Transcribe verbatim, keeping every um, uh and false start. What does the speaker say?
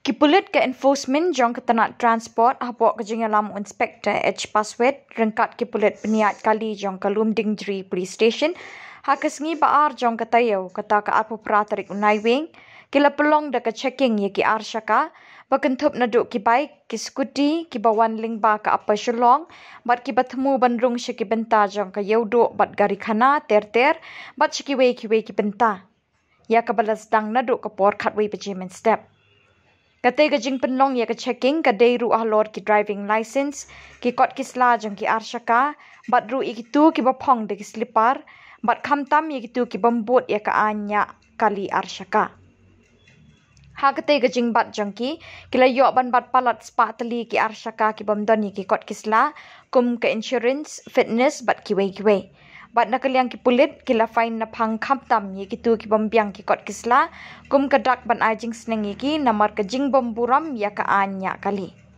Kipulit ke enforcement jong ketenak transport hapok kejeng lam inspector H Paswet rengkat kipulit peniat kali jong kalum dingdri police station hakesngi baar jong ketayo kata ka apu pratarik unai wing kila pelong da ke checking ye ki Arshaka bakentup naduk ki bike ki skuti ki bawan lingba ka apa Shillong bat ki batmu bandrung shiki benta jong ka yauduk bat Gharikhana terter bat shiki wei ki wei ki benta ya kabalas dang naduk ka por katwei pejement step Katai ka jing penlong ya ka checking ka dei ru ahlor ki driving license ki kot ki sla jong ki Arshaka bat ru ikitu ki bapong de ki slipar bat khamtam ikitu ki bambut ya ka anya kali Arshaka ha katai ka jing bat jong ki kila yo ban bat palat spah teli ki Arshaka ki bamdon ki kot ki sla kum ka insurance fitness bat ki wei ki wei Bat nakaliang ki pulit kila fine naphang khamtam ye kitu ki bom biang ki kot kisla kum kadak ban ajing sneng ye ki namar ka jing bom buram ya ka anya kali